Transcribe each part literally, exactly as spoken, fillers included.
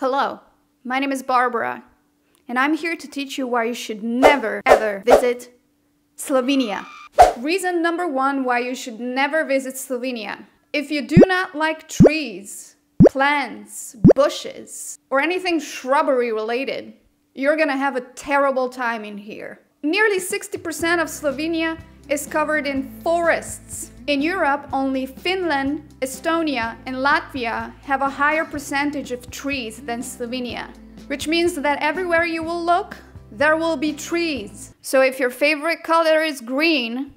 Hello, my name is Barbara, and I'm here to teach you why you should never ever visit Slovenia. Reason number one why you should never visit Slovenia. If you do not like trees, plants, bushes, or anything shrubbery related, you're gonna have a terrible time in here. Nearly sixty percent of Slovenia is covered in forests. In Europe, only Finland, Estonia, and Latvia have a higher percentage of trees than Slovenia, which means that everywhere you will look, there will be trees. So if your favorite color is green,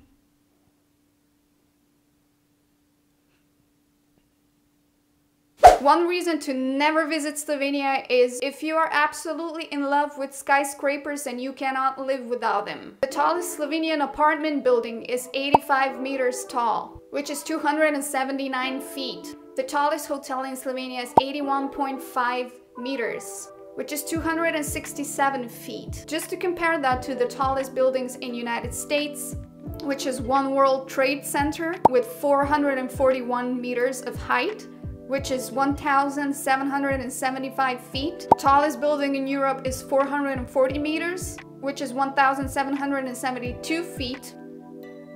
one reason to never visit Slovenia is if you are absolutely in love with skyscrapers and you cannot live without them. The tallest Slovenian apartment building is eighty-five meters tall, which is two hundred seventy-nine feet. The tallest hotel in Slovenia is eighty-one point five meters, which is two hundred sixty-seven feet. Just to compare that to the tallest buildings in United States, which is One World Trade Center with four hundred forty-one meters of height, which is one thousand seven hundred seventy-five feet. The tallest building in Europe is four hundred forty meters, which is one thousand seven hundred seventy-two feet.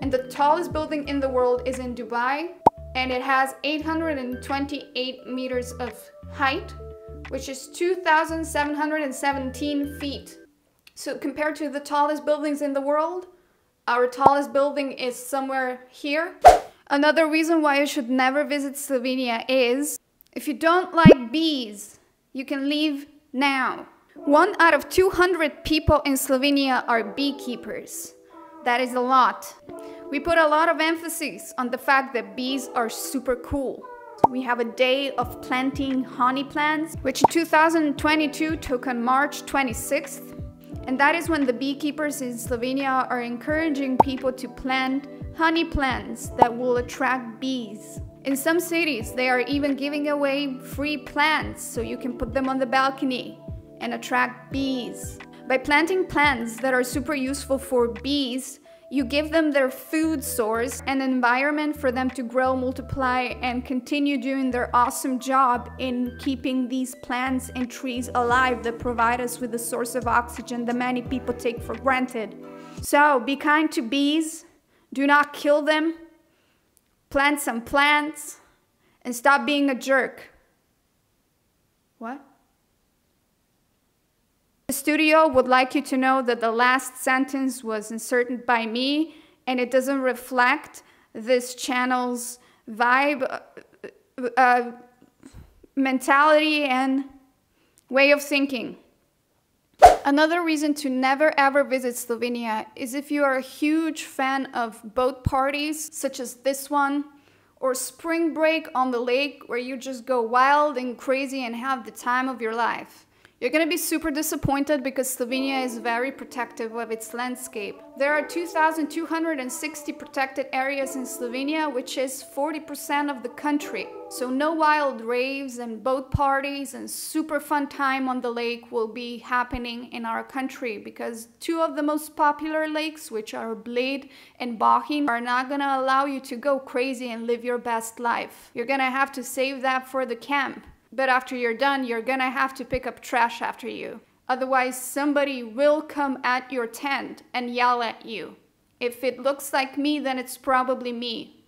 And the tallest building in the world is in Dubai, and it has eight hundred twenty-eight meters of height, which is two thousand seven hundred seventeen feet. So compared to the tallest buildings in the world, our tallest building is somewhere here. Another reason why you should never visit Slovenia is if you don't like bees, you can leave now. One out of two hundred people in Slovenia are beekeepers. That is a lot. We put a lot of emphasis on the fact that bees are super cool. We have a day of planting honey plants, which in two thousand twenty-two took on March twenty-sixth. And that is when the beekeepers in Slovenia are encouraging people to plant honey plants that will attract bees. In some cities, they are even giving away free plants so you can put them on the balcony and attract bees. By planting plants that are super useful for bees, you give them their food source and environment for them to grow, multiply, and continue doing their awesome job in keeping these plants and trees alive that provide us with the source of oxygen that many people take for granted. So be kind to bees. Do not kill them, plant some plants, and stop being a jerk. What? The studio would like you to know that the last sentence was inserted by me, and it doesn't reflect this channel's vibe, uh, uh, mentality, and way of thinking. Another reason to never ever visit Slovenia is if you are a huge fan of boat parties, such as this one, or spring break on the lake where you just go wild and crazy and have the time of your life. You're gonna be super disappointed because Slovenia is very protective of its landscape. There are two thousand two hundred sixty protected areas in Slovenia, which is forty percent of the country. So no wild raves and boat parties and super fun time on the lake will be happening in our country because two of the most popular lakes, which are Bled and Bohinj, are not gonna allow you to go crazy and live your best life. You're gonna have to save that for the camp. But after you're done, you're gonna have to pick up trash after you. Otherwise, somebody will come at your tent and yell at you. If it looks like me, then it's probably me.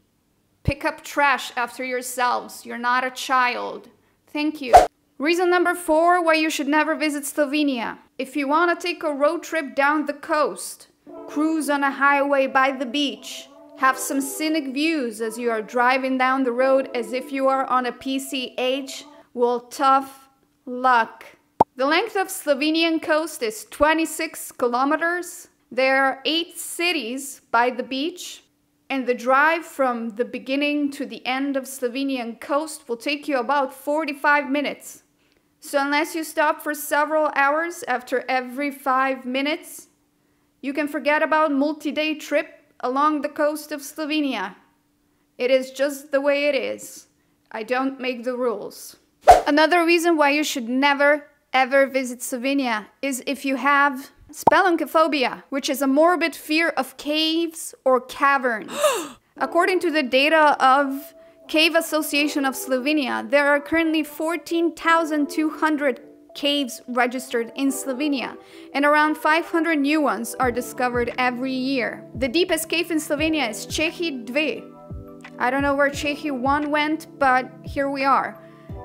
Pick up trash after yourselves. You're not a child. Thank you. Reason number four why you should never visit Slovenia. If you wanna take a road trip down the coast, cruise on a highway by the beach, have some scenic views as you are driving down the road as if you are on a P C H, well, tough luck. The length of Slovenian coast is twenty-six kilometers. There are eight cities by the beach, and the drive from the beginning to the end of Slovenian coast will take you about forty-five minutes. So unless you stop for several hours after every five minutes, you can forget about multi-day trip along the coast of Slovenia. It is just the way it is. I don't make the rules. Another reason why you should never ever visit Slovenia is if you have spelunkophobia, which is a morbid fear of caves or caverns. According to the data of Cave Association of Slovenia. There are currently fourteen thousand two hundred caves registered in Slovenia, and around five hundred new ones are discovered every year. The deepest cave in Slovenia is Čehi Dve. I don't know where Čehi one went, but here we are.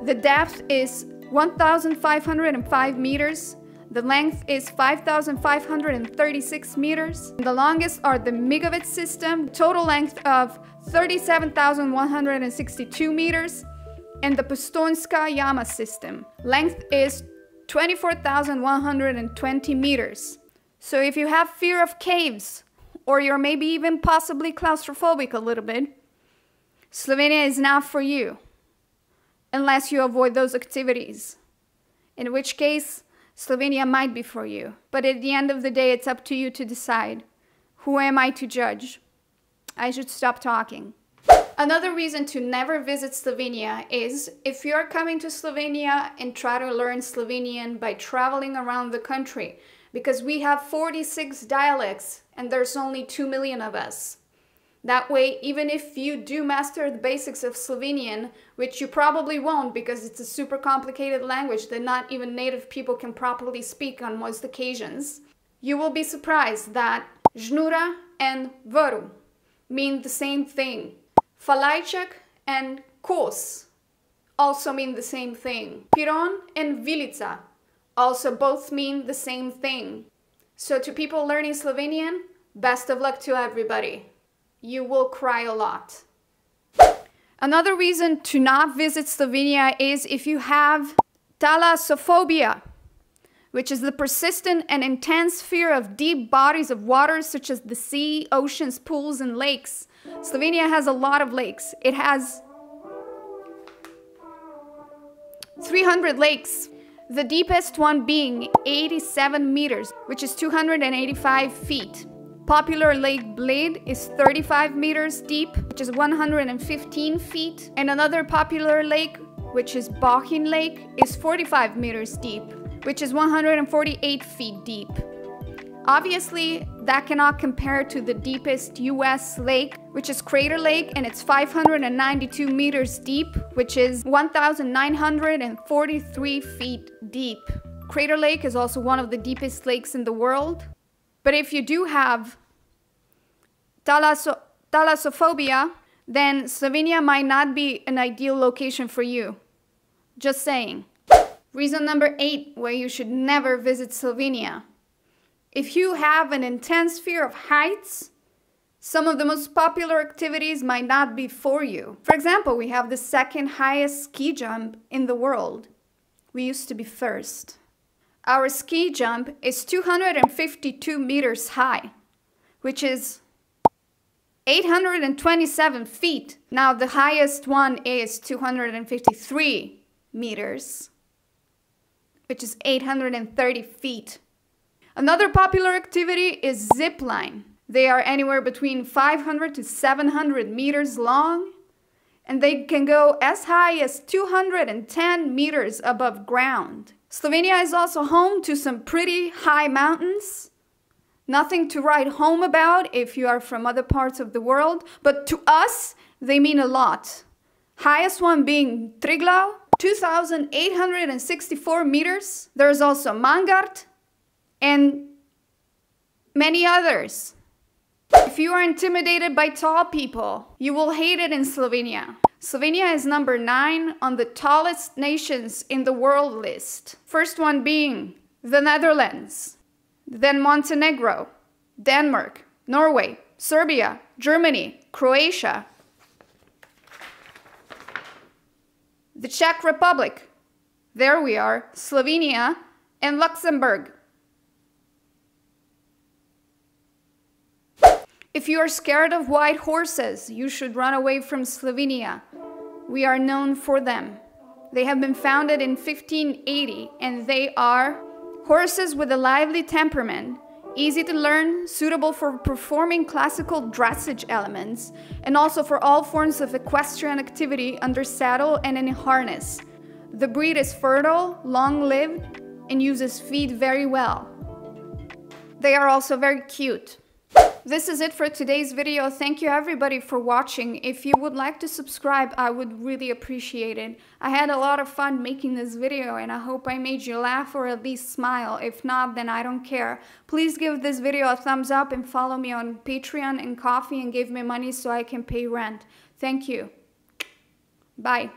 The depth is one thousand five hundred five meters, the length is five thousand five hundred thirty-six meters, and the longest are the Migovic system, total length of thirty-seven thousand one hundred sixty-two meters, and the Postojnska Jama system. Length is twenty-four thousand one hundred twenty meters. So if you have fear of caves, or you're maybe even possibly claustrophobic a little bit, Slovenia is not for you, unless you avoid those activities, in which case Slovenia might be for you. But at the end of the day, it's up to you to decide. Who am I to judge? I should stop talking. Another reason to never visit Slovenia is if you're coming to Slovenia and try to learn Slovenian by traveling around the country, because we have forty-six dialects and there's only two million of us. That way, even if you do master the basics of Slovenian, which you probably won't because it's a super complicated language that not even native people can properly speak on most occasions, you will be surprised that žnura and vrv mean the same thing. Falajček and kos also mean the same thing. Piron and vilica also both mean the same thing. So to people learning Slovenian, best of luck to everybody. You will cry a lot. Another reason to not visit Slovenia is if you have thalassophobia, which is the persistent and intense fear of deep bodies of water such as the sea, oceans, pools, and lakes. Slovenia has a lot of lakes. It has three hundred lakes, the deepest one being eighty-seven meters, which is two hundred eighty-five feet. Popular Lake Bled is thirty-five meters deep, which is one hundred fifteen feet. And another popular lake, which is Bohin Lake, is forty-five meters deep, which is one hundred forty-eight feet deep. Obviously, that cannot compare to the deepest U S lake, which is Crater Lake, and it's five hundred ninety-two meters deep, which is one thousand nine hundred forty-three feet deep. Crater Lake is also one of the deepest lakes in the world. But if you do have thalasso thalassophobia, then Slovenia might not be an ideal location for you. Just saying. Reason number eight why you should never visit Slovenia. If you have an intense fear of heights, some of the most popular activities might not be for you. For example, we have the second highest ski jump in the world. We used to be first. Our ski jump is two hundred fifty-two meters high, which is eight hundred twenty-seven feet. Now the highest one is two hundred fifty-three meters, which is eight hundred thirty feet. Another popular activity is zip line. They are anywhere between five hundred to seven hundred meters long, and they can go as high as two hundred ten meters above ground. Slovenia is also home to some pretty high mountains. Nothing to write home about if you are from other parts of the world, but to us, they mean a lot. Highest one being Triglav, two thousand eight hundred sixty-four meters. There's also Mangart and many others. If you are intimidated by tall people, you will hate it in Slovenia. Slovenia is number nine on the tallest nations in the world list. First one being the Netherlands, then Montenegro, Denmark, Norway, Serbia, Germany, Croatia, the Czech Republic, there we are, Slovenia, and Luxembourg. If you are scared of white horses, you should run away from Slovenia. We are known for them. They have been founded in fifteen eighty, and they are horses with a lively temperament, easy to learn, suitable for performing classical dressage elements, and also for all forms of equestrian activity under saddle and in harness. The breed is fertile, long-lived, and uses feet very well. They are also very cute. This is it for today's video. Thank you everybody for watching. If you would like to subscribe, I would really appreciate it. I had a lot of fun making this video and I hope I made you laugh or at least smile. If not, then I don't care. Please give this video a thumbs up and follow me on Patreon and Ko-fi and give me money so I can pay rent. Thank you. Bye.